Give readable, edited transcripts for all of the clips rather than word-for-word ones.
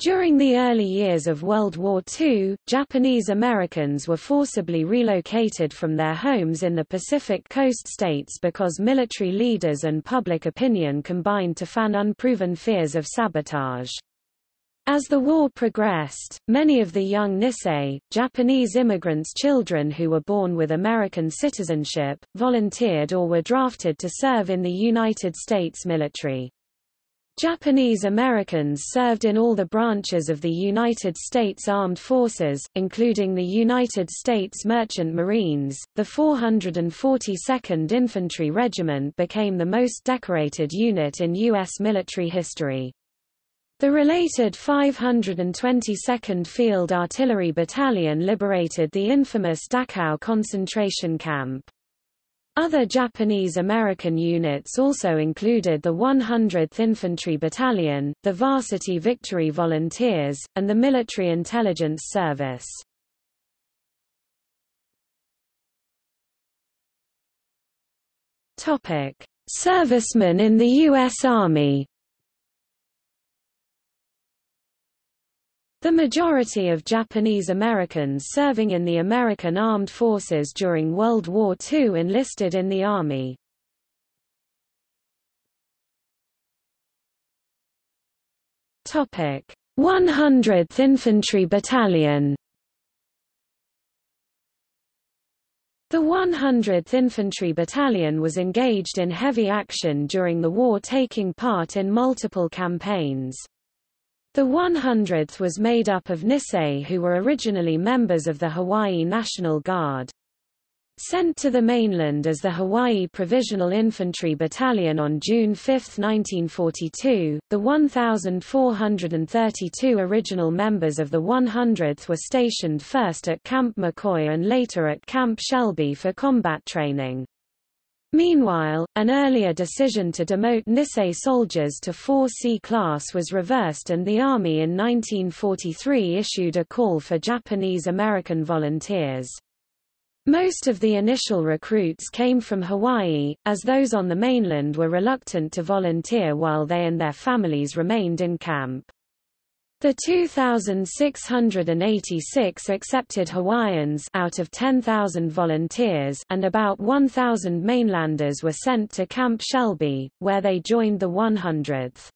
During the early years of World War II, Japanese Americans were forcibly relocated from their homes in the Pacific Coast states because military leaders and public opinion combined to fan unproven fears of sabotage. As the war progressed, many of the young Nisei, Japanese immigrants' children who were born with American citizenship, volunteered or were drafted to serve in the United States military. Japanese Americans served in all the branches of the United States Armed Forces, including the United States Merchant Marines. The 442nd Infantry Regiment became the most decorated unit in U.S. military history. The related 522nd Field Artillery Battalion liberated the infamous Dachau concentration camp. Other Japanese-American units also included the 100th Infantry Battalion, the Varsity Victory Volunteers, and the Military Intelligence Service. Topic: Servicemen in the U.S. Army. The majority of Japanese Americans serving in the American Armed Forces during World War II enlisted in the Army. == 100th Infantry Battalion == The 100th Infantry Battalion was engaged in heavy action during the war, taking part in multiple campaigns. The 100th was made up of Nisei who were originally members of the Hawaii National Guard. Sent to the mainland as the Hawaii Provisional Infantry Battalion on June 5, 1942, the 1,432 original members of the 100th were stationed first at Camp McCoy and later at Camp Shelby for combat training. Meanwhile, an earlier decision to demote Nisei soldiers to 4C class was reversed and the Army in 1943 issued a call for Japanese-American volunteers. Most of the initial recruits came from Hawaii, as those on the mainland were reluctant to volunteer while they and their families remained in camp. The 2,686 accepted Hawaiians out of 10,000 volunteers and about 1,000 mainlanders were sent to Camp Shelby, where they joined the 100th.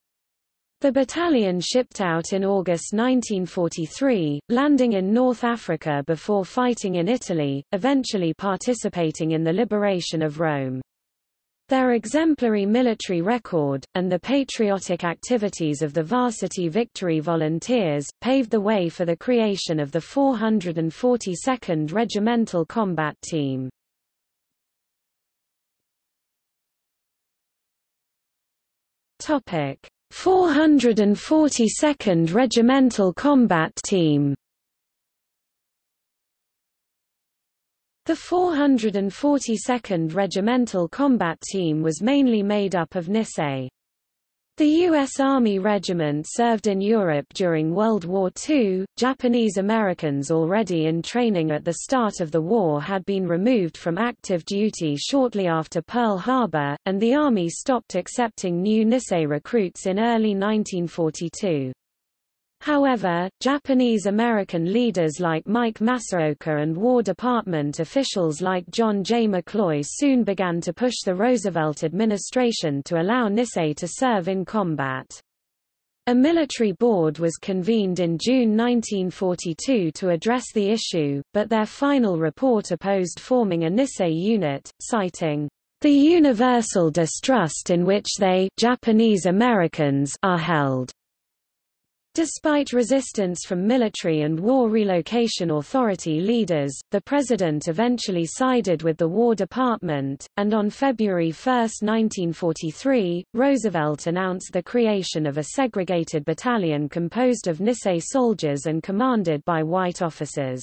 The battalion shipped out in August 1943, landing in North Africa before fighting in Italy, eventually participating in the liberation of Rome. Their exemplary military record, and the patriotic activities of the Varsity Victory Volunteers, paved the way for the creation of the 442nd Regimental Combat Team. == 442nd Regimental Combat Team == The 442nd Regimental Combat Team was mainly made up of Nisei. The U.S. Army Regiment served in Europe during World War II. Japanese Americans already in training at the start of the war had been removed from active duty shortly after Pearl Harbor, and the Army stopped accepting new Nisei recruits in early 1942. However, Japanese-American leaders like Mike Masaoka and War Department officials like John J. McCloy soon began to push the Roosevelt administration to allow Nisei to serve in combat. A military board was convened in June 1942 to address the issue, but their final report opposed forming a Nisei unit, citing the universal distrust in which they Japanese Americans are held. Despite resistance from military and war relocation authority leaders, the president eventually sided with the War Department, and on February 1, 1943, Roosevelt announced the creation of a segregated battalion composed of Nisei soldiers and commanded by white officers.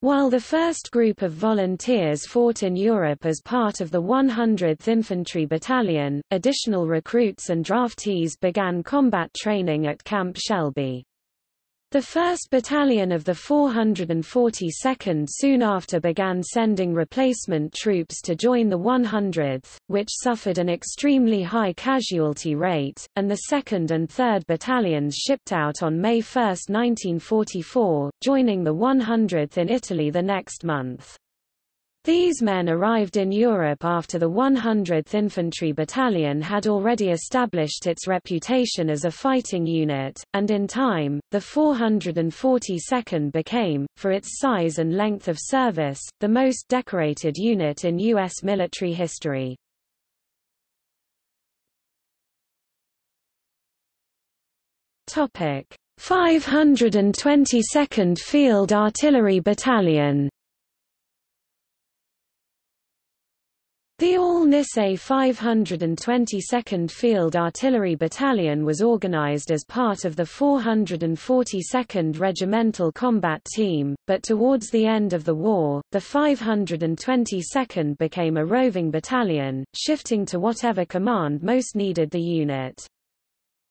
While the first group of volunteers fought in Europe as part of the 100th Infantry Battalion, additional recruits and draftees began combat training at Camp Shelby. The 1st Battalion of the 442nd soon after began sending replacement troops to join the 100th, which suffered an extremely high casualty rate, and the 2nd and 3rd Battalions shipped out on May 1, 1944, joining the 100th in Italy the next month. These men arrived in Europe after the 100th Infantry Battalion had already established its reputation as a fighting unit, and in time, the 442nd became, for its size and length of service, the most decorated unit in U.S. military history. Topic: 522nd Field Artillery Battalion. The all-Nisei 522nd Field Artillery Battalion was organized as part of the 442nd Regimental Combat Team, but towards the end of the war, the 522nd became a roving battalion, shifting to whatever command most needed the unit.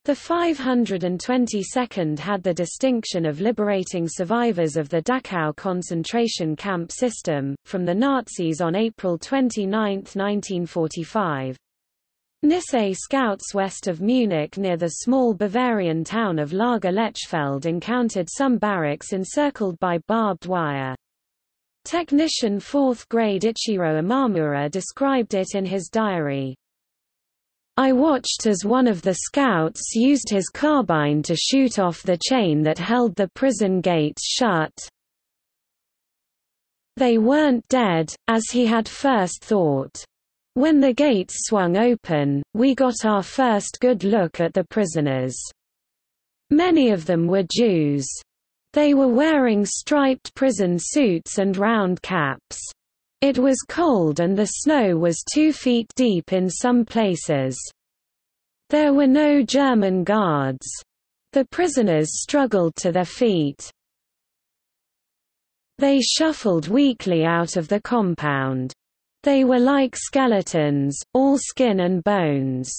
The 522nd had the distinction of liberating survivors of the Dachau concentration camp system, from the Nazis on April 29, 1945. Nisei scouts west of Munich near the small Bavarian town of Lager Lechfeld encountered some barracks encircled by barbed wire. Technician 4th grade Ichiro Imamura described it in his diary. I watched as one of the scouts used his carbine to shoot off the chain that held the prison gates shut. They weren't dead, as he had first thought. When the gates swung open, we got our first good look at the prisoners. Many of them were Jews. They were wearing striped prison suits and round caps. It was cold and the snow was 2 feet deep in some places. There were no German guards. The prisoners struggled to their feet. They shuffled weakly out of the compound. They were like skeletons, all skin and bones.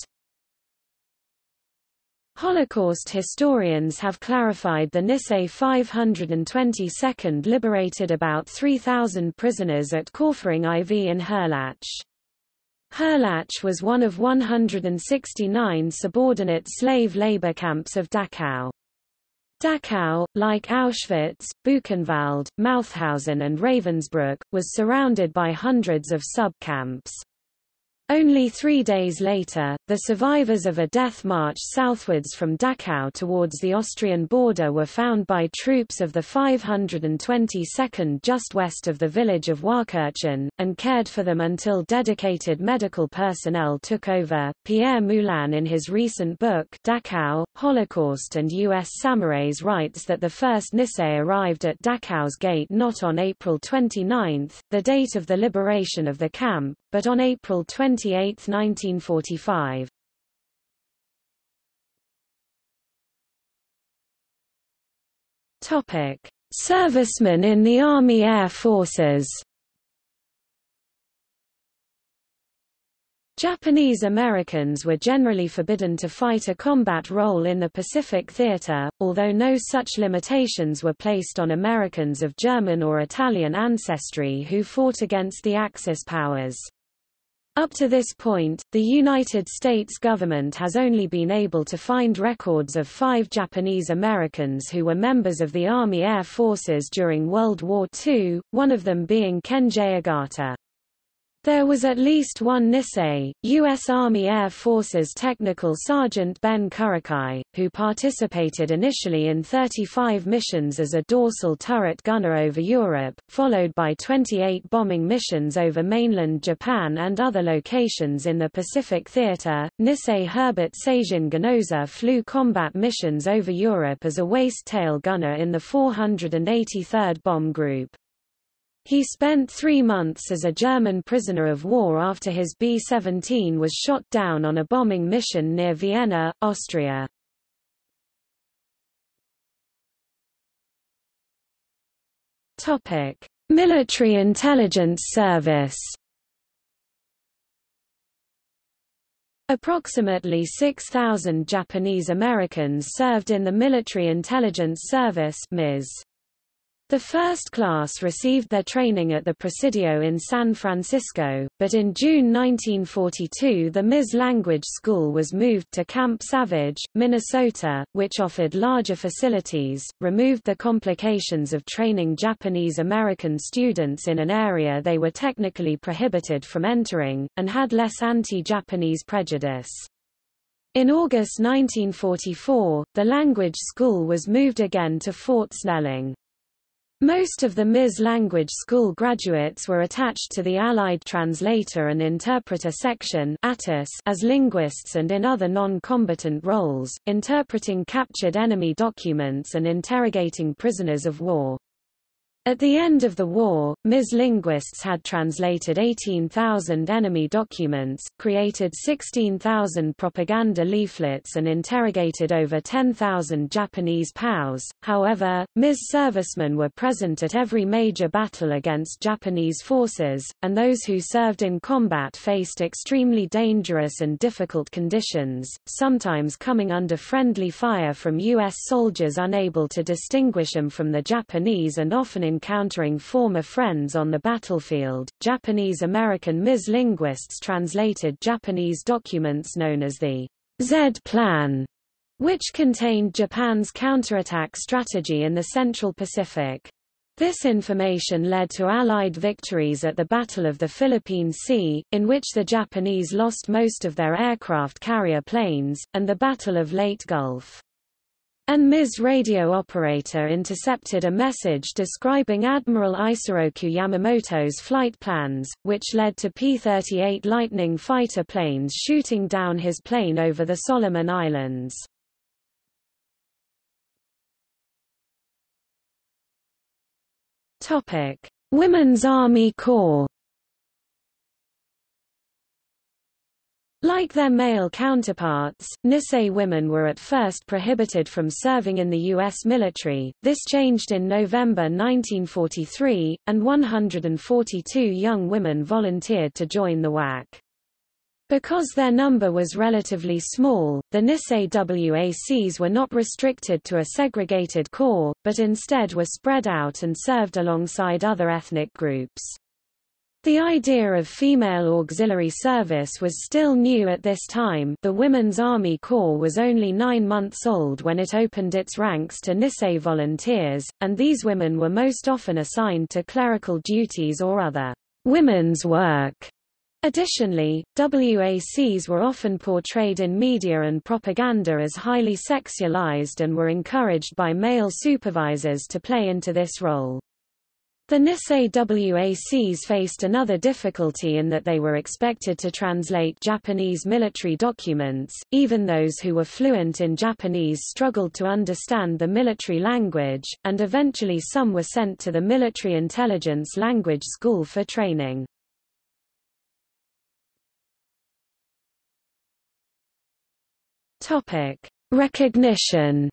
Holocaust historians have clarified the Nisei 522nd liberated about 3,000 prisoners at Kaufering IV in Hurlach. Hurlach was one of 169 subordinate slave labor camps of Dachau. Dachau, like Auschwitz, Buchenwald, Mauthausen and Ravensbrück, was surrounded by hundreds of sub-camps. Only 3 days later, the survivors of a death march southwards from Dachau towards the Austrian border were found by troops of the 522nd just west of the village of Warkirchen, and cared for them until dedicated medical personnel took over. Pierre Moulin in his recent book Dachau, Holocaust and U.S. Samurais writes that the first Nisei arrived at Dachau's gate not on April 29, the date of the liberation of the camp, but on April 28, 1945. Topic: Servicemen in the Army Air Forces. Japanese Americans were generally forbidden to fight a combat role in the Pacific Theater, although no such limitations were placed on Americans of German or Italian ancestry who fought against the Axis powers. Up to this point, the United States government has only been able to find records of 5 Japanese Americans who were members of the Army Air Forces during World War II, one of them being Kenji Agata. There was at least one Nisei, U.S. Army Air Forces Technical Sergeant Ben Kurakai, who participated initially in 35 missions as a dorsal turret gunner over Europe, followed by 28 bombing missions over mainland Japan and other locations in the Pacific Theater. Nisei Herbert Seijin Gonoza flew combat missions over Europe as a waist-tail gunner in the 483rd Bomb Group. He spent 3 months as a German prisoner of war after his B-17 was shot down on a bombing mission near Vienna, Austria. == Military Intelligence Service == Approximately 6,000 Japanese Americans served in the Military Intelligence Service (MIS). The first class received their training at the Presidio in San Francisco, but in June 1942 the MIS language school was moved to Camp Savage, Minnesota, which offered larger facilities, removed the complications of training Japanese American students in an area they were technically prohibited from entering, and had less anti-Japanese prejudice. In August 1944, the language school was moved again to Fort Snelling. Most of the MIS language school graduates were attached to the Allied Translator and Interpreter Section as linguists and in other non-combatant roles, interpreting captured enemy documents and interrogating prisoners of war. At the end of the war, MIS linguists had translated 18,000 enemy documents, created 16,000 propaganda leaflets and interrogated over 10,000 Japanese POWs. However, MIS servicemen were present at every major battle against Japanese forces, and those who served in combat faced extremely dangerous and difficult conditions, sometimes coming under friendly fire from U.S. soldiers unable to distinguish them from the Japanese and often encountering former friends on the battlefield. Japanese-American MIS linguists translated Japanese documents known as the Z Plan, which contained Japan's counterattack strategy in the Central Pacific. This information led to Allied victories at the Battle of the Philippine Sea, in which the Japanese lost most of their aircraft carrier planes, and the Battle of Leyte Gulf. An MIS radio operator intercepted a message describing Admiral Isoroku Yamamoto's flight plans, which led to P-38 Lightning fighter planes shooting down his plane over the Solomon Islands. Women's Army Corps. Like their male counterparts, Nisei women were at first prohibited from serving in the U.S. military. This changed in November 1943, and 142 young women volunteered to join the WAC. Because their number was relatively small, the Nisei WACs were not restricted to a segregated corps, but instead were spread out and served alongside other ethnic groups. The idea of female auxiliary service was still new at this time. The Women's Army Corps was only 9 months old when it opened its ranks to Nisei volunteers, and these women were most often assigned to clerical duties or other women's work. Additionally, WACs were often portrayed in media and propaganda as highly sexualized and were encouraged by male supervisors to play into this role. The Nisei WACs faced another difficulty in that they were expected to translate Japanese military documents. Even those who were fluent in Japanese struggled to understand the military language, and eventually some were sent to the Military Intelligence Language School for training. Recognition.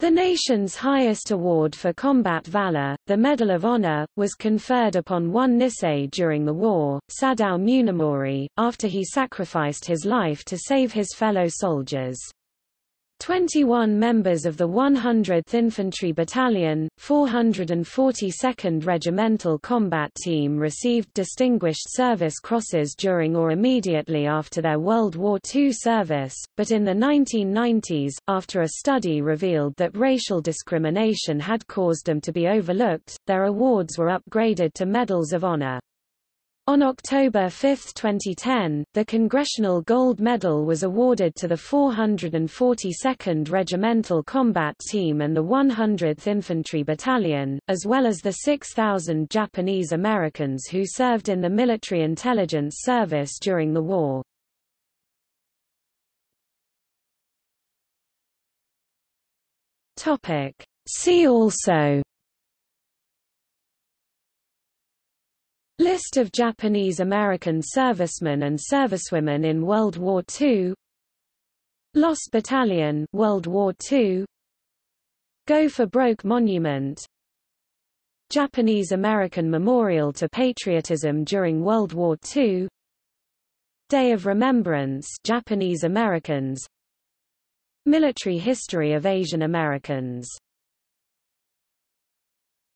The nation's highest award for combat valor, the Medal of Honor, was conferred upon one Nisei during the war, Sadao Munamori, after he sacrificed his life to save his fellow soldiers. 21 members of the 100th Infantry Battalion, 442nd Regimental Combat Team received Distinguished Service Crosses during or immediately after their World War II service, but in the 1990s, after a study revealed that racial discrimination had caused them to be overlooked, their awards were upgraded to Medals of Honor. On October 5, 2010, the Congressional Gold Medal was awarded to the 442nd Regimental Combat Team and the 100th Infantry Battalion, as well as the 6,000 Japanese Americans who served in the Military Intelligence Service during the war. See also: List of Japanese-American servicemen and servicewomen in World War II, Lost Battalion, World War II, Go for Broke Monument, Japanese-American Memorial to Patriotism during World War II, Day of Remembrance, Japanese Americans, Military History of Asian Americans.